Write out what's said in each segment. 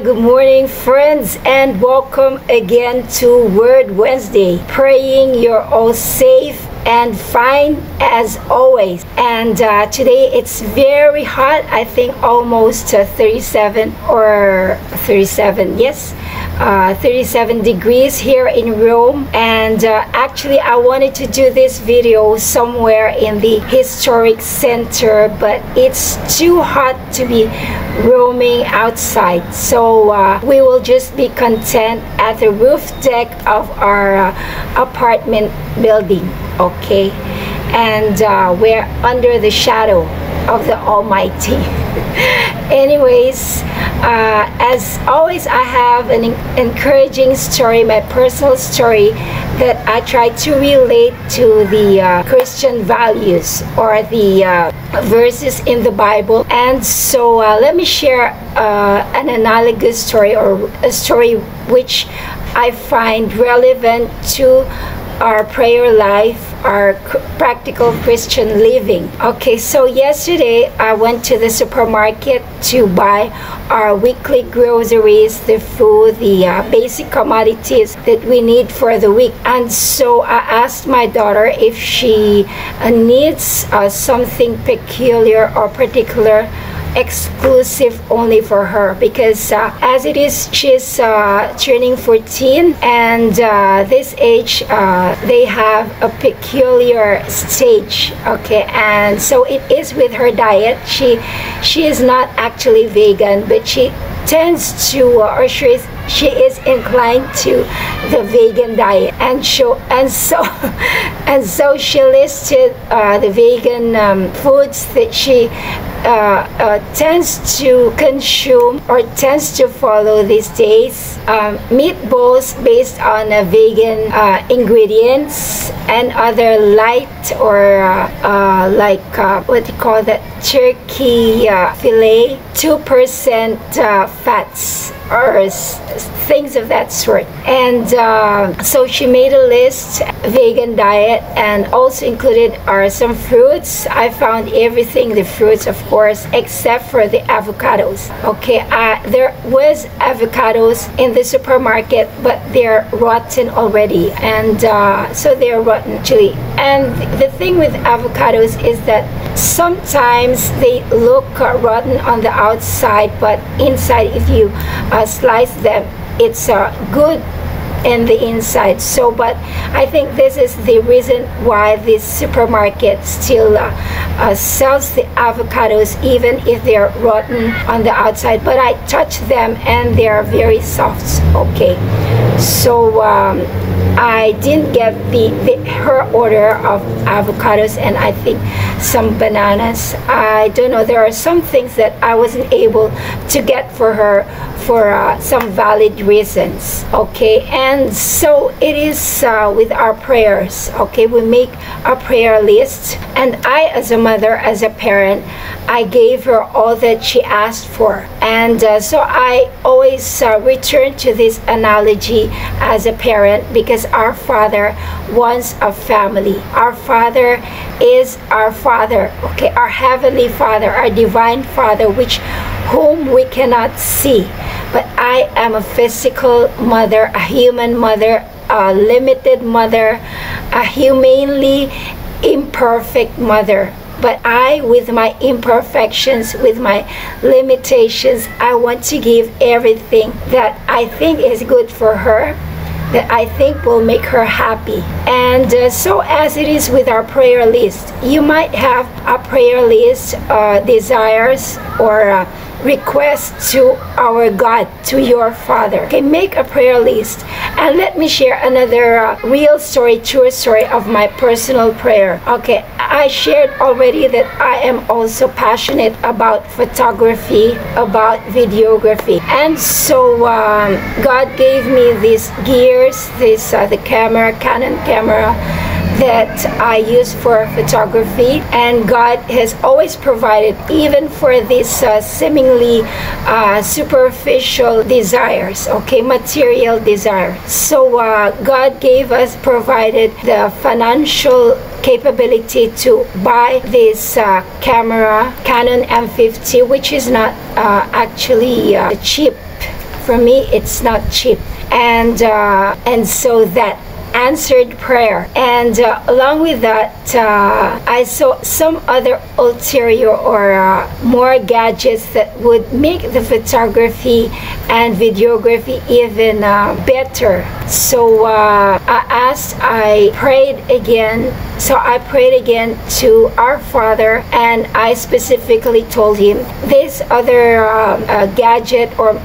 Good morning, friends, and welcome again to Word Wednesday. Praying you're all safe and fine as always. And today it's very hot. I think almost 37, yes, 37 degrees here in Rome. And actually I wanted to do this video somewhere in the historic center, but it's too hot to be roaming outside, so we will just be content at the roof deck of our apartment building, okay? And we're under the shadow of the Almighty. Anyways, as always, I have an encouraging story, my personal story, that I try to relate to the Christian values or the verses in the Bible. And so let me share an analogous story, or a story which I find relevant to our prayer life, our practical Christian living. Okay, so yesterday I went to the supermarket to buy our weekly groceries, the food, the basic commodities that we need for the week. And so I asked my daughter if she needs something peculiar or particular, exclusive only for her, because as it is, she's turning 14, and this age they have a peculiar stage, okay? And so it is with her diet. She is not actually vegan, but she tends to, or she is inclined to the vegan diet. And so she listed the vegan foods that she tends to consume or tends to follow these days. Meatballs based on vegan ingredients, and other light, or like what do you call that, turkey fillet, 2% fats, or things of that sort. And so she made a list, vegan diet, and also included are some fruits. I found everything, the fruits of course, except for the avocados. Okay, there was avocados in the supermarket, but they're rotten already, and so they're rotten chili. And the thing with avocados is that sometimes they look rotten on the outside, but inside, if you slice them, it's good in the inside. So, but I think this is the reason why this supermarket still sells the avocados, even if they are rotten on the outside. But I touch them and they are very soft, okay? So I didn't get her order of avocados, and I think some bananas. I don't know, there are some things that I wasn't able to get for her for some valid reasons, okay? And so it is with our prayers, okay? We make a prayer list, and I, as a mother, as a parent, I gave her all that she asked for. And so I always return to this analogy as a parent, because our Father wants a family. Our Father is our Father, okay? Our Heavenly Father, our Divine Father, which whom we cannot see. But I am a physical mother, a human mother, a limited mother, a humanly imperfect mother, But I, with my imperfections, with my limitations, I want to give everything that I think is good for her, that I think will make her happy. And so as it is with our prayer list, you might have a prayer list, desires or requests to our God, to your Father. Okay, make a prayer list. And let me share another real story, true story of my personal prayer. Okay, I shared already that I am also passionate about photography, about videography. And so God gave me these gears, this the camera, Canon camera, that I use for photography, and God has always provided even for these seemingly superficial desires, okay, material desires. So God provided the financial capability to buy this camera, Canon M50, which is not actually cheap. For me, it's not cheap, and so that answered prayer. And along with that, I saw some other ulterior or more gadgets that would make the photography and videography even better. So I prayed again. So I prayed again to our Father, and I specifically told him this other gadget or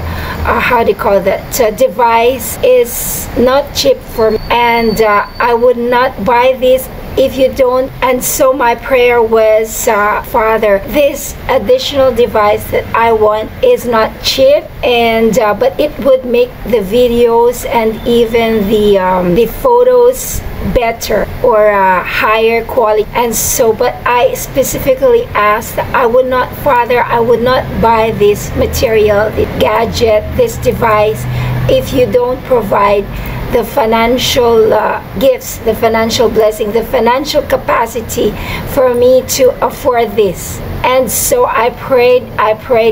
how do you call that, device is not cheap for me, and I would not buy this if you don't. And so my prayer was, Father, this additional device that I want is not cheap, and but it would make the videos and even the photos better or higher quality. And so, but I specifically asked, I would not buy this material, the gadget, this device, if you don't provide the financial gifts, the financial blessing, the financial capacity for me to afford this. And so I prayed,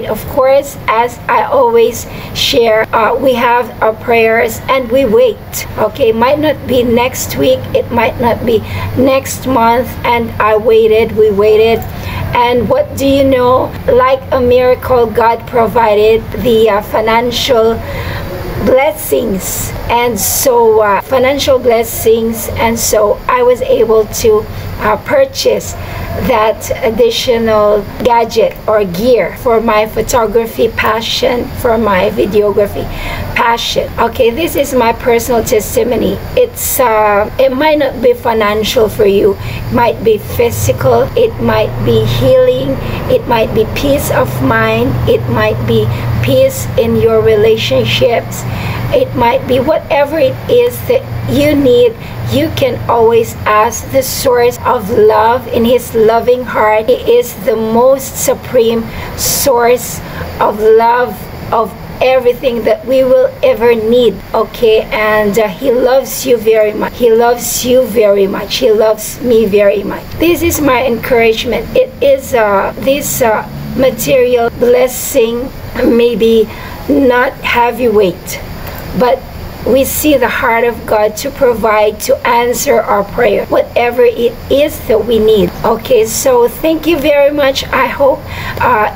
of course, as I always share, we have our prayers and we wait. Okay, it might not be next week, it might not be next month, and I waited, we waited. And what do you know? Like a miracle, God provided the financial blessings, and so financial blessings, and so I was able to purchase that additional gadget or gear for my photography passion, for my videography passion. Okay, this is my personal testimony. It's it might not be financial for you, it might be physical, it might be healing, it might be peace of mind, it might be peace in your relationships, it might be whatever it is that you need. You can always ask the source of love in his loving heart. He is the most supreme source of love, of everything that we will ever need. Okay, and he loves you very much. He loves you very much. He loves me very much. This is my encouragement. It is this material blessing, maybe not heavyweight, but we see the heart of God to provide, to answer our prayer, whatever it is that we need. Okay, so thank you very much. I hope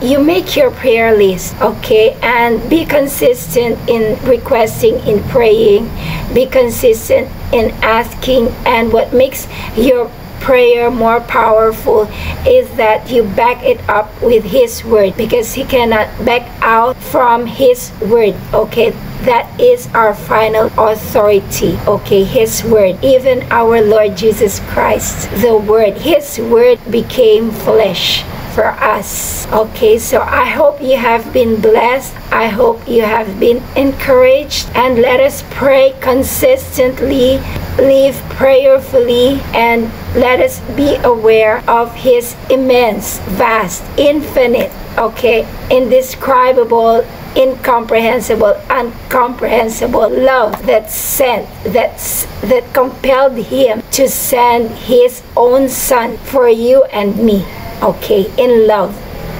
you make your prayer list, okay, and be consistent in requesting, in praying, be consistent in asking. And what makes your prayer more powerful is that you back it up with his word, because he cannot back out from his word. Okay, that is our final authority. Okay, his word. Even our Lord Jesus Christ, the word, his word became flesh for us. Okay, so I hope you have been blessed. I hope you have been encouraged, and let us pray consistently, live prayerfully, and let us be aware of his immense, vast, infinite, okay, indescribable, incomprehensible, uncomprehensible love that sent, that compelled him to send his own son for you and me. Okay, in love,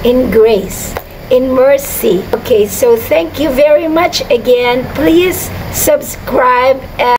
in grace, in mercy. Okay, so thank you very much again. Please subscribe.